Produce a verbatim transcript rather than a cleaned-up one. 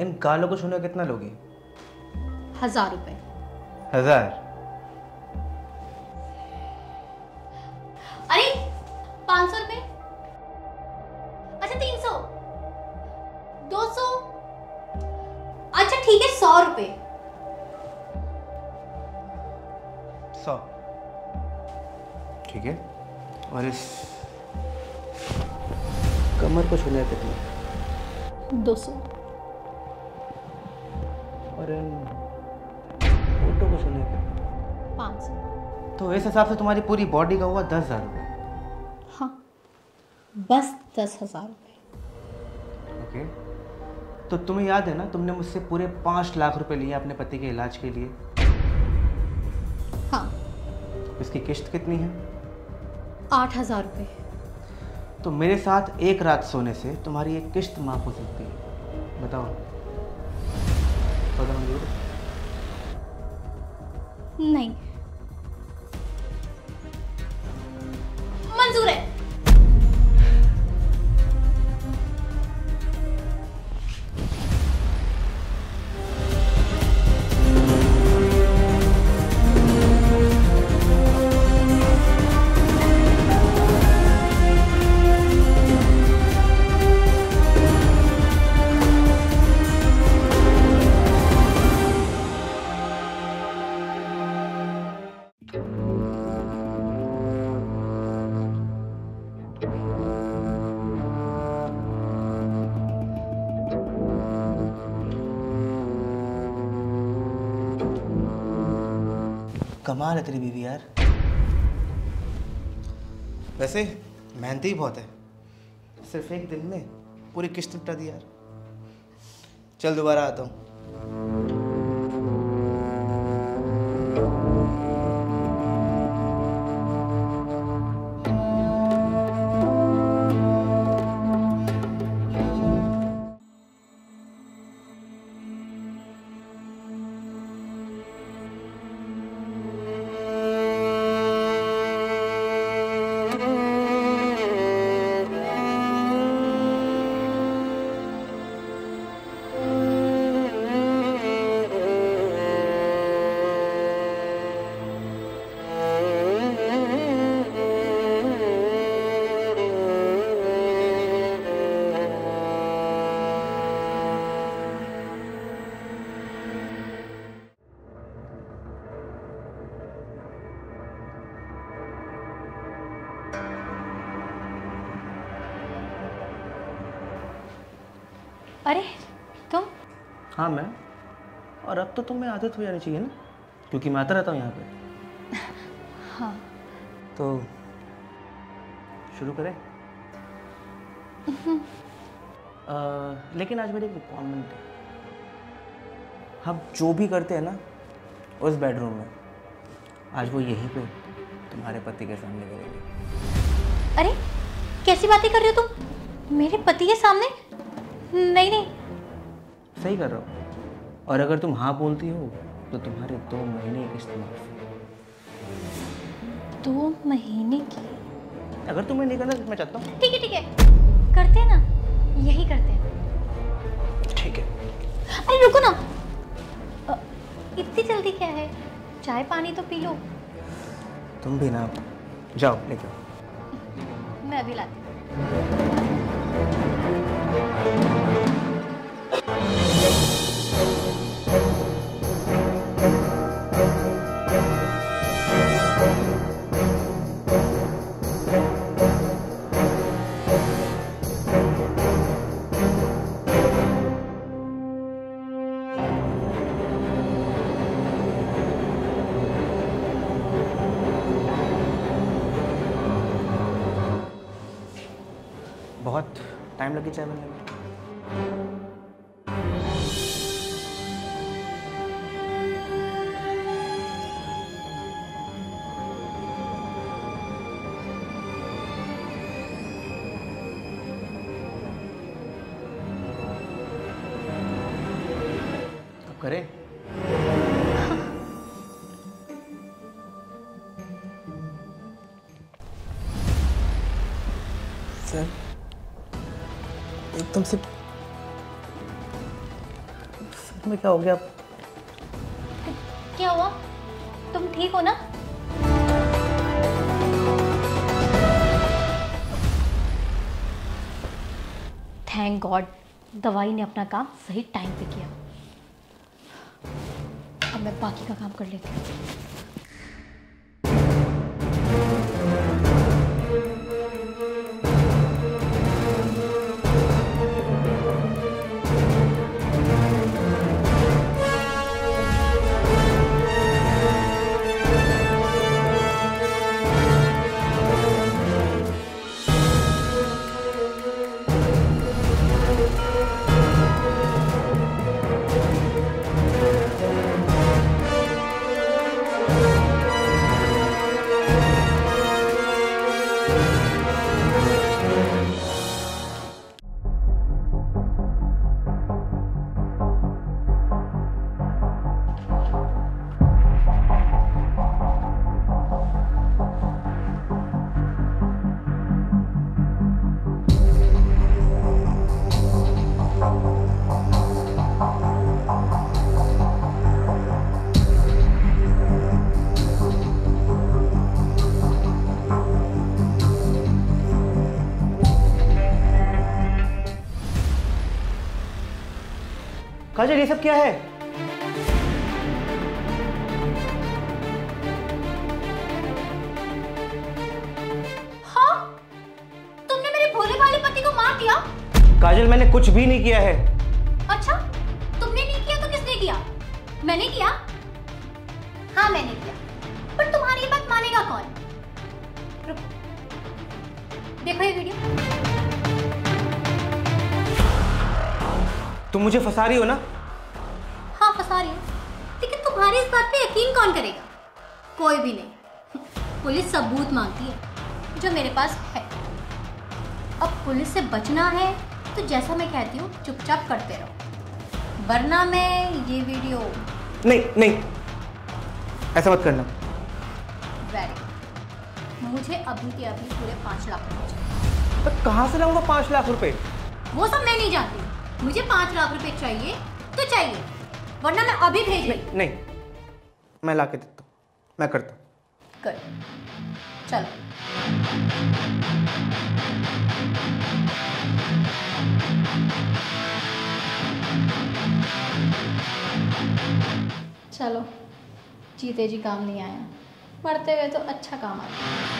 इन गालों को सुनो, कितना लोगी? हजार रुपए। हजार? अरे पाँच सौ रुपए। अच्छा तीन सौ, दो सौ, अच्छा ठीक है सौ रुपए। सौ ठीक है। और इस कमर को छूने कितना? दो सौ। और इन फोटो को छूने कितना? पाँच सौ। तो इस हिसाब से तुम्हारी पूरी बॉडी का हुआ दस हजार रुपये। हाँ बस दस हजार रुपये। ओके, तो तुम्हें याद है ना तुमने मुझसे पूरे पाँच लाख रुपए लिए अपने पति के इलाज के लिए? हाँ। इसकी किश्त कितनी है? आठ हजार रुपये। तो मेरे साथ एक रात सोने से तुम्हारी ये किश्त माफ हो सकती है। बताओ पता मंजूर? नहीं मंजूर है। कमाल है तेरी बीवी यार। वैसे मेहनती ही बहुत है, सिर्फ एक दिन में पूरी किश्त निपटा दी यार। चल दोबारा आता अरे तुम? हाँ मैं। और अब तो तुम्हें आदत हो जानी चाहिए ना, क्योंकि मैं आता रहता हूँ यहाँ पे। हाँ तो शुरू करें? आ, लेकिन आज मेरी एक रिक्वायरमेंट है। हम जो भी करते हैं ना उस बेडरूम में, आज वो यहीं पे तुम्हारे पति के सामने करेंगे। अरे कैसी बातें कर रहे हो तुम? मेरे पति के सामने? नहीं नहीं सही कर रहा हूँ। और अगर तुम हाँ बोलती हो तो तुम्हारे दो महीने की किश्त माफ। दो महीने की? अगर तुम्हें नहीं करना तो मैं चाहता हूँ। ठीक है ठीक है करते हैं ना, यही करते हैं। ठीक है। अरे रुको ना, इतनी जल्दी क्या है? चाय पानी तो पी लो। तुम भी ना, जाओ लेके आओ। मैं अभी लाती हूँ। बहुत टाइम लगी चाय बनने में। करे सर एकदम से तुम्हें क्या हो गया? क्या हुआ? तुम ठीक हो ना? थैंक गॉड, दवाई ने अपना काम सही टाइम पे किया। अब मैं बाकी का काम कर लेती हूँ। काजल, ये सब क्या है? हाँ, तुमने मेरे भोले भाले पति को मार दिया? काजल, मैंने कुछ भी नहीं किया है। अच्छा, तुमने नहीं किया तो किसने किया? मैंने किया। हाँ, मैंने किया। पर तुम्हारी ये बात मानेगा कौन? देखो ये वीडियो। तुम मुझे फंसा रही हो ना? हाँ, फंसा रही हूँ, लेकिन तुम्हारी इस बात पे यकीन कौन करेगा? कोई भी नहीं। पुलिस सबूत मांगती है जो मेरे पास है। अब पुलिस से बचना है तो जैसा मैं कहती हूँ चुपचाप करते रहो, वरना मैं ये वीडियो। नहीं नहीं, ऐसा मत करना। वेरी गुड, मुझे अभी के अभी पूरे पाँच लाख रुपये। पर कहाँ से लाऊंगा पाँच लाख रुपये? वो सब मैं नहीं जानती। मुझे पाँच लाख रुपए चाहिए तो चाहिए, वरना मैं अभी भेज दूँ। नहीं, मैं ला के देता हूँ, मैं करता हूँ। कर, चलो चलो। जीते जी काम नहीं आया, मरते हुए तो अच्छा काम आया।